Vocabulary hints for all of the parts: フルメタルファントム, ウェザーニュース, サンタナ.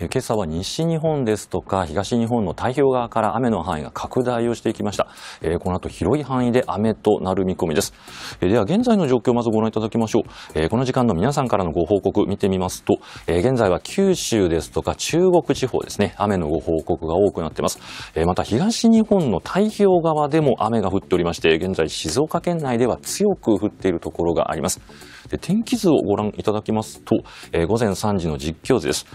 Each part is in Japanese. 今朝は西日本ですとか東日本の太平洋側から雨の範囲が拡大をしていきました。この後広い範囲で雨となる見込みです。では現在の状況をまずご覧いただきましょう。この時間の皆さんからのご報告見てみますと、現在は九州ですとか中国地方ですね、雨のご報告が多くなっています。また東日本の太平洋側でも雨が降っておりまして、現在静岡県内では強く降っているところがあります。で、天気図をご覧いただきますと、午前3時の実況図です。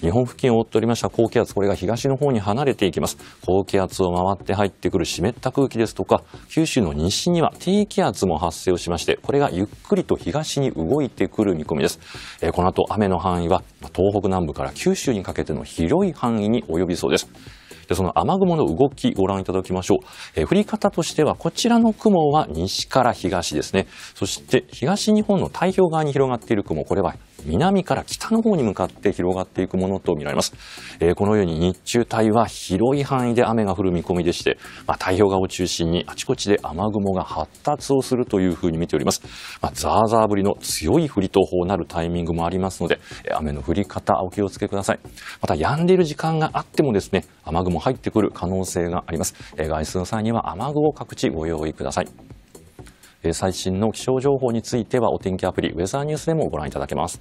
日本付近を覆っておりました高気圧、これが東の方に離れていきます。高気圧を回って入ってくる湿った空気ですとか、九州の西には低気圧も発生をしまして、これがゆっくりと東に動いてくる見込みです。この後雨の範囲は東北南部から九州にかけての広い範囲に及びそうです。で、その雨雲の動きご覧いただきましょう。降り方としては、こちらの雲は西から東ですね。そして東日本の太平洋側に広がっている雲、これは南から北の方に向かって広がっていくものとみられます。このように日中帯は広い範囲で雨が降る見込みでして、太平洋側を中心にあちこちで雨雲が発達をするというふうに見ております。ザーザー降りの強い降りとなるタイミングもありますので、雨の降り方お気をつけください。また止んでいる時間があってもですね、雨雲入ってくる可能性があります。外出の際には雨具を各地ご用意ください。最新の気象情報についてはお天気アプリウェザーニュースでもご覧いただけます。